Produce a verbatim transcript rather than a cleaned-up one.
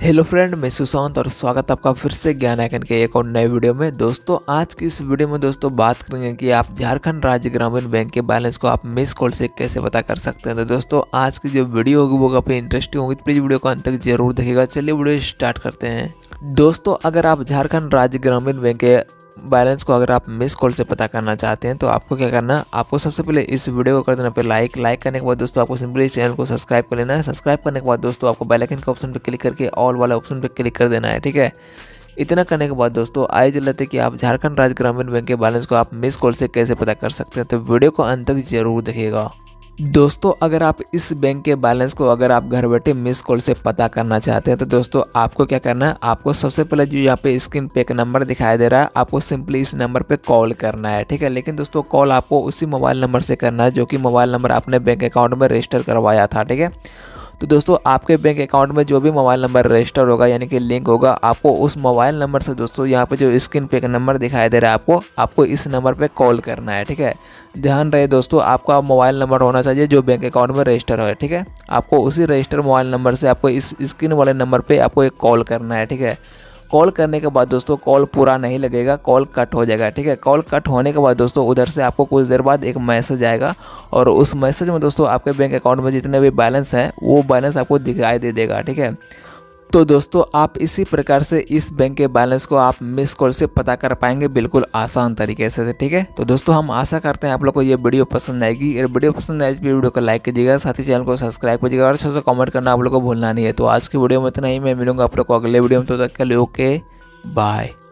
Hello friend, मैं सुशांत और स्वागत है आपका फिर से ज्ञान आइकन के एक और नए वीडियो में। दोस्तों आज की इस वीडियो में दोस्तों बात करेंगे कि आप झारखंड राज्य ग्रामीण बैंक के बैलेंस को आप मिस कॉल से कैसे पता कर सकते हैं। तो दोस्तों आज की जो वीडियो होगी वो काफ़ी इंटरेस्टिंग होगी, तो प्लीज़ वीडियो को अंत तक जरूर देखिएगा। चलिए वीडियो स्टार्ट करते हैं। दोस्तों अगर आप झारखंड राज्य ग्रामीण बैंक के बैलेंस को अगर आप मिस कॉल से पता करना चाहते हैं तो आपको क्या करना है, आपको सबसे पहले इस वीडियो को कर देना पे लाइक। लाइक करने के बाद दोस्तों आपको सिंपली चैनल को सब्सक्राइब कर लेना है। सब्सक्राइब करने के बाद दोस्तों आपको बेल आइकन के ऑप्शन पे क्लिक करके ऑल वाला ऑप्शन पे क्लिक कर देना है, ठीक है। इतना करने के बाद दोस्तों आइए चलते कि आप झारखंड राज्य ग्रामीण बैंक के बैलेंस को आप मिस कॉल से कैसे पता कर सकते हैं, तो वीडियो को अंत तक जरूर देखिएगा। दोस्तों अगर आप इस बैंक के बैलेंस को अगर आप घर बैठे मिस कॉल से पता करना चाहते हैं तो दोस्तों आपको क्या करना है, आपको सबसे पहले जो यहाँ पे स्क्रीन पे एक नंबर दिखाई दे रहा है आपको सिंपली इस नंबर पे कॉल करना है, ठीक है। लेकिन दोस्तों कॉल आपको उसी मोबाइल नंबर से करना है जो कि मोबाइल नंबर आपने बैंक अकाउंट में रजिस्टर करवाया था, ठीक है। तो दोस्तों आपके बैंक अकाउंट में जो भी मोबाइल नंबर रजिस्टर होगा यानी कि लिंक होगा, आपको उस मोबाइल नंबर से दोस्तों यहाँ पे जो स्क्रीन पे एक नंबर दिखाई दे रहा है आपको आपको इस नंबर पे कॉल करना है, ठीक है। ध्यान रहे दोस्तों आपका मोबाइल नंबर होना चाहिए जो बैंक अकाउंट में रजिस्टर हो, ठीक है। आपको उसी रजिस्टर मोबाइल नंबर से आपको इस स्क्रीन वाले नंबर पर आपको एक कॉल करना है, ठीक है। कॉल करने के बाद दोस्तों कॉल पूरा नहीं लगेगा, कॉल कट हो जाएगा, ठीक है। कॉल कट होने के बाद दोस्तों उधर से आपको कुछ देर बाद एक मैसेज आएगा और उस मैसेज में दोस्तों आपके बैंक अकाउंट में जितने भी बैलेंस है वो बैलेंस आपको दिखाई दे देगा, ठीक है। तो दोस्तों आप इसी प्रकार से इस बैंक के बैलेंस को आप मिस कॉल से पता कर पाएंगे बिल्कुल आसान तरीके से, ठीक है। तो दोस्तों हम आशा करते हैं आप लोग को ये वीडियो पसंद आएगी। अगर वीडियो पसंद आए तो वीडियो को लाइक कीजिएगा, साथ ही चैनल को सब्सक्राइब कीजिएगा और अच्छे से कमेंट करना आप लोग को भूलना नहीं है। तो आज की वीडियो में इतना ही, मैं मिलूंगा आप लोग को अगले वीडियो में। तो तक के लिए ओके बाय।